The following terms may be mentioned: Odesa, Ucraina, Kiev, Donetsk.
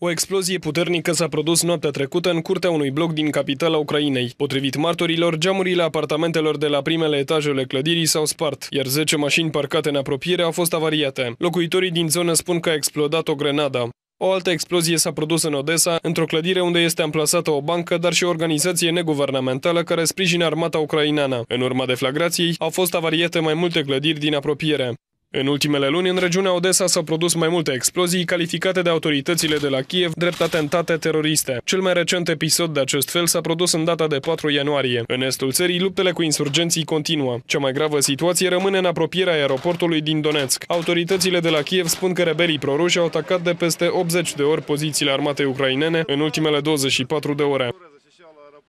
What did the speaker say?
O explozie puternică s-a produs noaptea trecută în curtea unui bloc din capitala Ucrainei. Potrivit martorilor, geamurile apartamentelor de la primele etajele clădirii s-au spart, iar 10 mașini parcate în apropiere au fost avariate. Locuitorii din zonă spun că a explodat o grenadă. O altă explozie s-a produs în Odesa, într-o clădire unde este amplasată o bancă, dar și o organizație neguvernamentală care sprijină armata ucraineană. În urma deflagrației au fost avariate mai multe clădiri din apropiere. În ultimele luni, în regiunea Odesa s-au produs mai multe explozii calificate de autoritățile de la Kiev drept atentate teroriste. Cel mai recent episod de acest fel s-a produs în data de 4 ianuarie. În estul țării, luptele cu insurgenții continuă. Cea mai gravă situație rămâne în apropierea aeroportului din Donetsk. Autoritățile de la Kiev spun că rebelii proruși au atacat de peste 80 de ori pozițiile armatei ucrainene în ultimele 24 de ore.